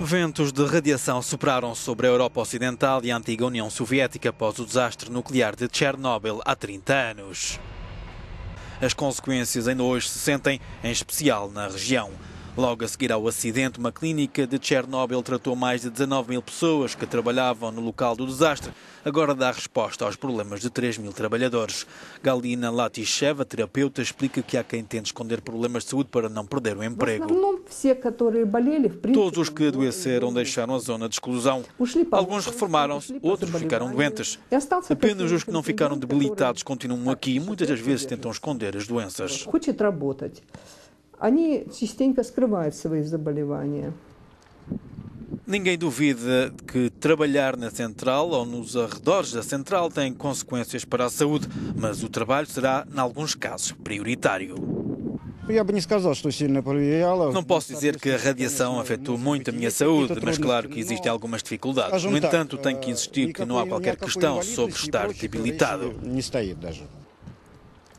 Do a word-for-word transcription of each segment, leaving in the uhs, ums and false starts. Ventos de radiação sopraram sobre a Europa Ocidental e a antiga União Soviética após o desastre nuclear de Chernobyl há trinta anos. As consequências ainda hoje se sentem, em especial na região. Logo a seguir ao acidente, uma clínica de Chernobyl tratou mais de dezanove mil pessoas que trabalhavam no local do desastre. Agora dá resposta aos problemas de três mil trabalhadores. Galina Latysheva, terapeuta, explica que há quem tente esconder problemas de saúde para não perder o emprego. Todos os que adoeceram deixaram a zona de exclusão. Alguns reformaram-se, outros ficaram doentes. Apenas os que não ficaram debilitados continuam aqui e muitas das vezes tentam esconder as doenças. Ninguém duvida que trabalhar na central ou nos arredores da central tem consequências para a saúde, mas o trabalho será, em alguns casos, prioritário. Não posso dizer que a radiação afetou muito a minha saúde, mas claro que existem algumas dificuldades. No entanto, tenho que insistir que não há qualquer questão sobre estar debilitado.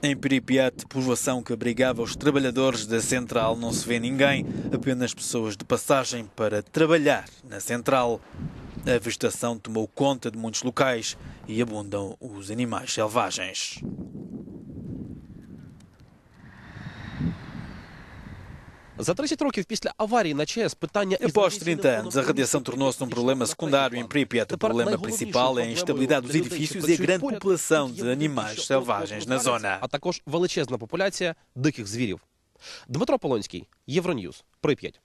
Em Pripyat, povoação que abrigava os trabalhadores da central, não se vê ninguém, apenas pessoas de passagem para trabalhar na central. A vegetação tomou conta de muitos locais e abundam os animais selvagens. Após trinta anos, a radiação tornou-se um problema secundário em Pripyat. O problema principal é a instabilidade dos edifícios e a grande população de animais selvagens na zona. Dmytro Polonsky, Euronews, Pripyat.